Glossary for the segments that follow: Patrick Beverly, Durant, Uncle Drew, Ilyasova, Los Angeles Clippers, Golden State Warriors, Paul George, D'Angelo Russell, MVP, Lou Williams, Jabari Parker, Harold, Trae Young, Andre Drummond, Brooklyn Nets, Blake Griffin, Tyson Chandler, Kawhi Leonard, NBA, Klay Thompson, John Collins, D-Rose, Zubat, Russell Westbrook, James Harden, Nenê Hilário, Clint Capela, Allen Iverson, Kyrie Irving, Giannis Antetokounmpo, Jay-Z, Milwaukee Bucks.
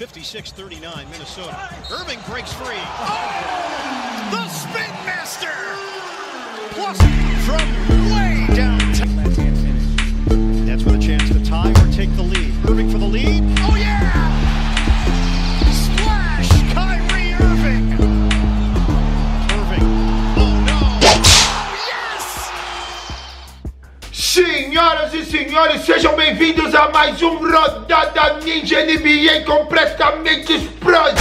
56-39 Minnesota. Irving breaks free. Oh! The Spin Master! Plus from way downtown. That's with a chance to tie or take the lead. Irving for the lead. Oh yeah! Splash! Kyrie Irving! Irving. Oh no! Oh yes! Senhoras e senhores, sejam bem-vindos a mais um Rodada Ninja NBA completamente explosivo!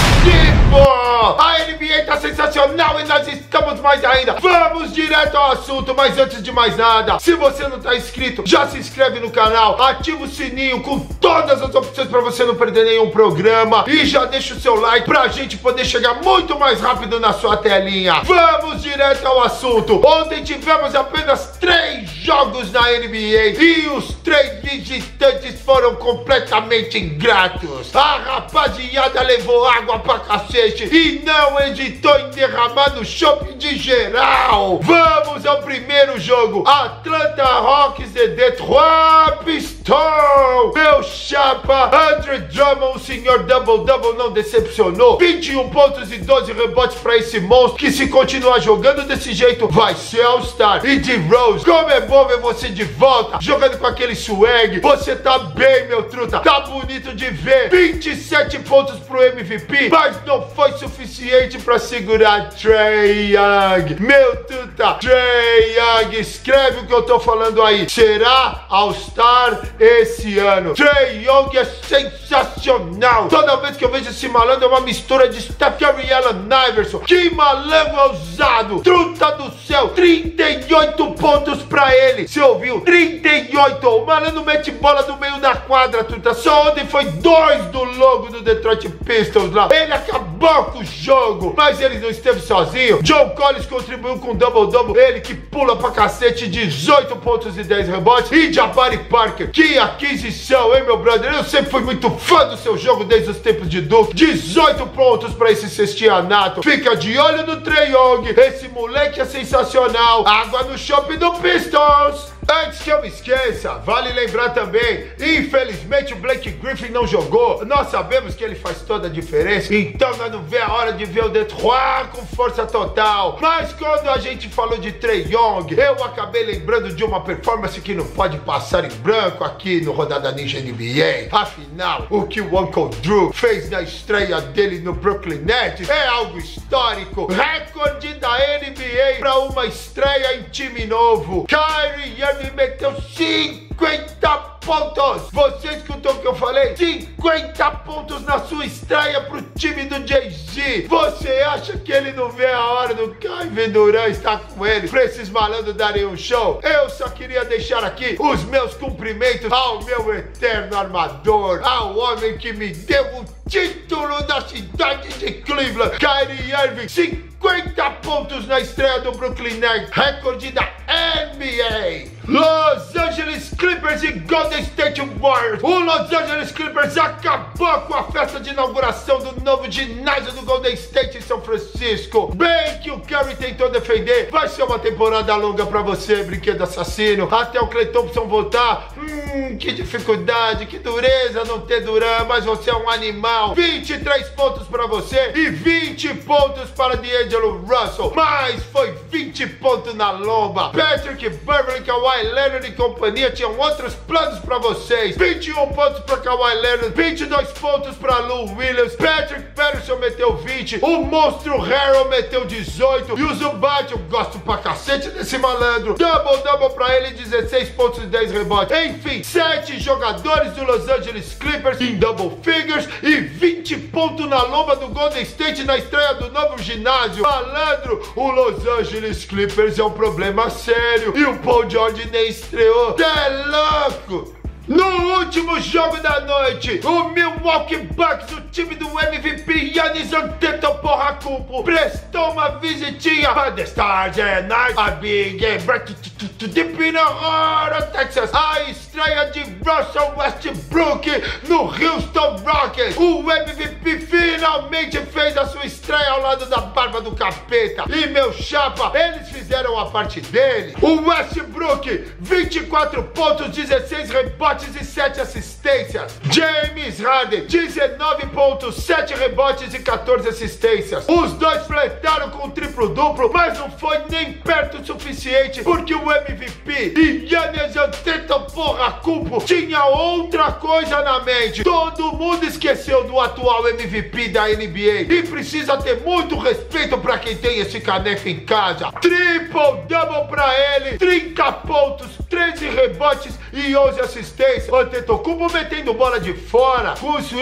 A NBA tá sensacional e nós estamos mais ainda. Vamos direto ao assunto, mas antes de mais nada, se você não tá inscrito, já se inscreve no canal, ativa o sininho com todas as opções pra você não perder nenhum programa e já deixa o seu like pra gente poder chegar muito mais rápido na sua telinha. Vamos direto ao assunto. Ontem tivemos apenas 3 jogos na NBA e os 3 visitantes foram completamente ingratos. A rapaziada levou água pra cacete e não hesitou em derramar no shopping de geral. Vamos ao primeiro jogo. Atlanta Hawks e Detroit Pistons. Meu chapa, Andre Drummond, o senhor Double-Double, não decepcionou. 21 pontos e 12 rebotes pra esse monstro que, se continuar jogando desse jeito, vai ser All-Star. E D-Rose, como é bom ver você de volta, jogando com aquele swag. Você tá bem, meu truta. Tá bonito de ver. 27 pontos pro MVP, mas não foi suficiente pra segurar Trae Young. Meu truta, Trae Young, escreve o que eu tô falando aí. Será All-Star esse ano. Trae Young é sensacional. Toda vez que eu vejo esse malandro, é uma mistura de Stephen Curry e Allen Iverson. Que malandro ousado. Truta do céu, 38 pontos pra ele. Você ouviu? 38. O malandro mete bola no meio da quadra, truta. Só ontem foi 2 do logo do Detroit Pistons lá. Ele acabou com o jogo, mas ele não esteve sozinho. John Collins contribuiu com Double-Double, ele que pula pra cacete, 18 pontos e 10 rebotes. E Jabari Parker, que aquisição, hein, meu brother? Eu sempre fui muito fã do seu jogo desde os tempos de Duke. 18 pontos pra esse cestianato. Fica de olho no Trae Young, esse moleque é sensacional. Água no shopping do Pistons. Antes que eu me esqueça, vale lembrar também, infelizmente o Blake Griffin não jogou. Nós sabemos que ele faz toda a diferença, então nós não vê a hora de ver o Detroit com força total. Mas quando a gente falou de Trae Young, eu acabei lembrando de uma performance que não pode passar em branco aqui no Rodada Ninja NBA. Afinal, o que o Uncle Drew fez na estreia dele no Brooklyn Nets é algo histórico. Recorde da NBA para uma estreia em time novo. Kyrie Irving me meteu 50 pontos. Você escutou o que eu falei? 50 pontos na sua estreia pro time do Jay-Z. Você acha que ele não vê a hora do Kevin Durant estar com ele pra esses malandros darem um show? Eu só queria deixar aqui os meus cumprimentos ao meu eterno armador, ao homem que me deu o título da cidade de Cleveland, Kyrie Irving. 50 pontos na estreia do Brooklyn Nets, recorde da NBA. Los Angeles Clippers e Golden State Warriors. O Los Angeles Clippers acabou com a festa de inauguração do novo ginásio do Golden State em São Francisco. Bem que o Curry tentou defender. Vai ser uma temporada longa pra você, brinquedo assassino. Até o Klay Thompson voltar. Que dificuldade, que dureza não ter Durant, mas você é um animal. 23 pontos pra você e 20 pontos para D'Angelo Russell. Mas foi 20 pontos na lomba. Patrick Beverly, Kawhi Leonard e companhia tinham outros planos pra vocês. 21 pontos pra Kawhi Leonard, 22 pontos pra Lou Williams, Patrick Patterson meteu 20, o monstro Harold meteu 18 e o Zubat, eu gosto pra cacete desse malandro, Double-Double pra ele, 16 pontos e 10 rebotes. Enfim, 7 jogadores do Los Angeles Clippers em double figures e 20 pontos na lomba do Golden State na estreia do novo ginásio. Malandro, o Los Angeles Clippers é um problema sério e o Paul George nem estreou. Cê é louco! No último jogo da noite, o Milwaukee Bucks, o time do MVP Giannis Antetokounmpo, prestou uma visitinha para The Stars and Night, a Big Game Deep in Aurora, Texas. A estreia de Russell Westbrook no Houston Rockets. O MVP finalmente fez a sua estreia ao lado da barba do capeta. E meu chapa, eles fizeram a parte dele. O Westbrook, 24 pontos, 16 rebotes rebotes e 7 assistências. James Harden, 19 pontos, 7 rebotes e 14 assistências. Os dois fletaram com o triplo-duplo, mas não foi nem perto o suficiente, porque o MVP e Giannis Antetokounmpo tinha outra coisa na mente. Todo mundo esqueceu do atual MVP da NBA e precisa ter muito respeito para quem tem esse caneco em casa. Triple-double para ele, 30 pontos, 13 rebotes e 11 assistências. Antetokounmpo metendo bola de fora.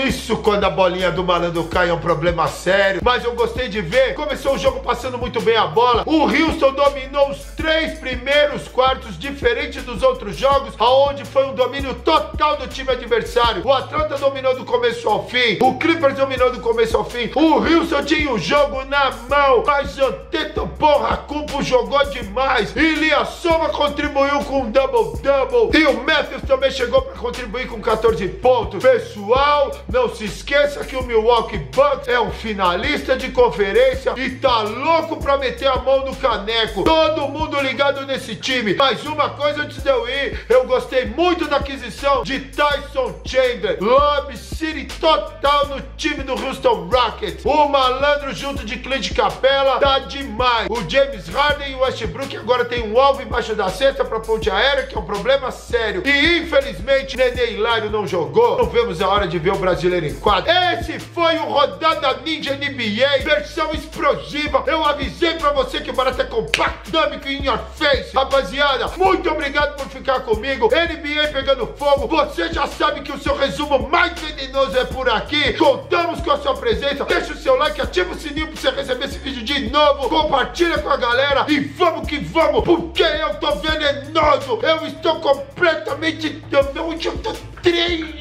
Isso quando a bolinha do malandro cai é um problema sério. Mas eu gostei de ver. Começou o jogo passando muito bem a bola. O Houston dominou os 3 primeiros quartos, diferente dos outros jogos, aonde foi um domínio total do time adversário. O Atlanta dominou do começo ao fim. O Clippers dominou do começo ao fim. O Houston tinha o jogo na mão, mas Antetokounmpo jogou demais. Ilyasova contribuiu com um double-double. E o Matthews também chegou para contribuir com 14 pontos. Pessoal, não se esqueça que o Milwaukee Bucks é um finalista de conferência e tá louco pra meter a mão no caneco. Todo mundo ligado nesse time. Mas uma coisa antes de eu ir, eu gostei muito da aquisição de Tyson Chandler. Love City total no time do Houston Rockets. O malandro junto de Clint Capela tá demais. O James Harden e o Westbrook agora tem um alvo embaixo da cesta pra ponte aérea, que é um problema sério. E infelizmente Nenê Hilário não jogou. Não vemos a hora de ver o brasileiro em quadro. Esse foi o Rodada Ninja NBA, versão explosiva. Eu avisei pra você que o barato é compacto, dinâmico e in your face. Rapaziada, muito obrigado por ficar comigo. NBA pegando fogo. Você já sabe que o seu resumo mais venenoso é por aqui. Contamos com a sua presença. Deixa o seu like, ativa o sininho pra você receber esse vídeo de novo. Compartilha com a galera e vamos que vamos, porque eu tô venenoso. Eu estou completamente... Trae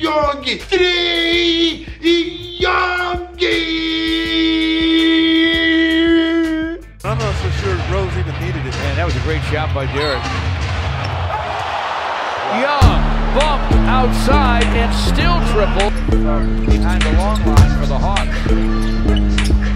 Young! I'm not so sure Rose even needed it, man. That was a great shot by Durant. Young, bump outside and still triple. Behind the long line for the Hawks.